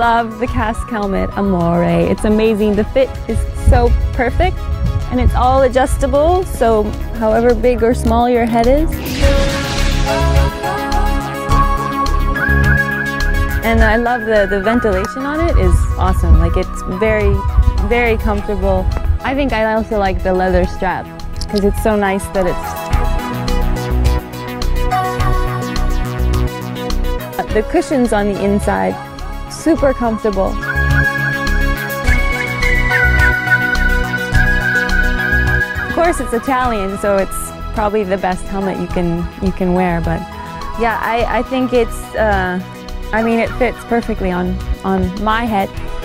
love the cast helmet Amore. It's amazing. The fit is so perfect and it's all adjustable, so however big or small your head is. And I love the ventilation on it is awesome. Like, it's very, very comfortable. I think I also like the leather strap because it's so nice that it's... The cushions on the inside, super comfortable. Of course, it's Italian, so it's probably the best helmet you can wear. But yeah, I think it's... I mean, it fits perfectly on my head.